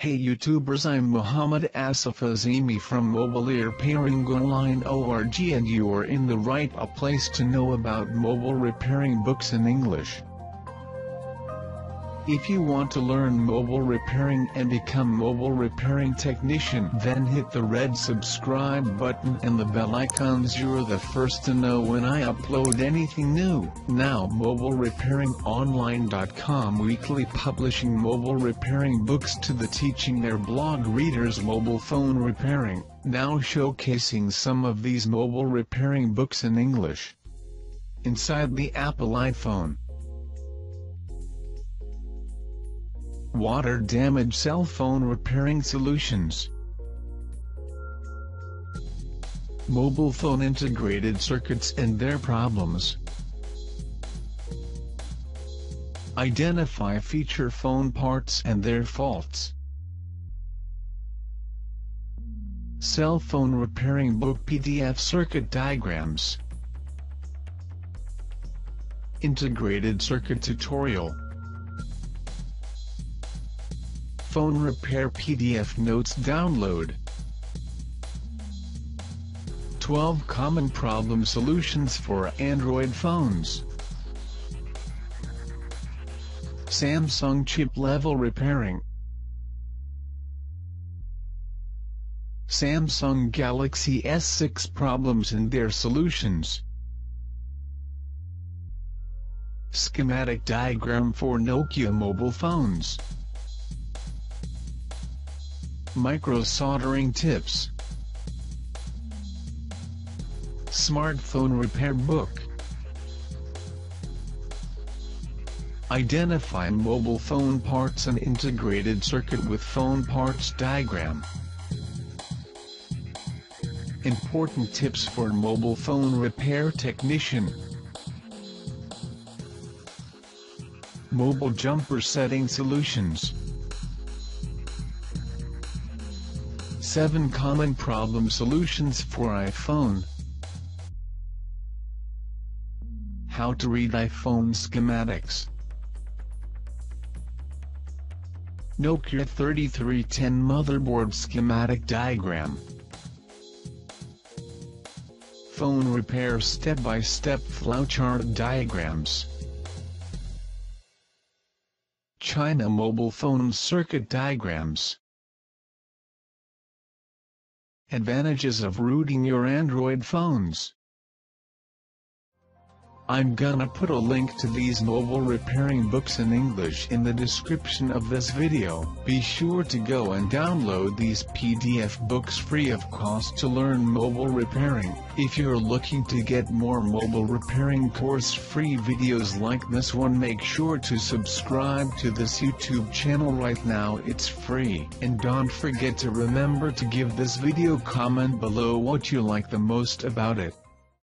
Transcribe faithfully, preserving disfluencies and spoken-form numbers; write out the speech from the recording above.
Hey YouTubers, I'm Muhammad Asif Azimi from Mobile Repairing Online O R G, and you are in the right place to know about mobile repairing books in English. If you want to learn mobile repairing and become mobile repairing technician, then hit the red subscribe button and the bell icons. You're the first to know when I upload anything new. Now, mobile repairing online dot com weekly publishing mobile repairing books to the teaching their blog readers mobile phone repairing, now showcasing some of these mobile repairing books in English. Inside the Apple iPhone. Water damage cell phone repairing solutions. Mobile phone integrated circuits and their problems. Identify feature phone parts and their faults. Cell phone repairing book P D F circuit diagrams. Integrated circuit tutorial. Phone repair P D F notes download. twelve common problem solutions for Android phones. Samsung chip level repairing. Samsung Galaxy S six problems and their solutions. Schematic diagram for Nokia mobile phones. Micro soldering tips. Smartphone repair book. Identify mobile phone parts and integrated circuit with phone parts diagram. Important tips for mobile phone repair technician. Mobile jumper setting solutions. seven common problem solutions for iPhone. How to read iPhone schematics. Nokia thirty-three ten motherboard schematic diagram. Phone repair step-by-step flowchart diagrams. China mobile phone circuit diagrams. Advantages of rooting your Android phones. I'm gonna put a link to these mobile repairing books in English in the description of this video. Be sure to go and download these P D F books free of cost to learn mobile repairing. If you're looking to get more mobile repairing course free videos like this one, make sure to subscribe to this YouTube channel right now, it's free. And don't forget to remember to give this video comment below what you like the most about it.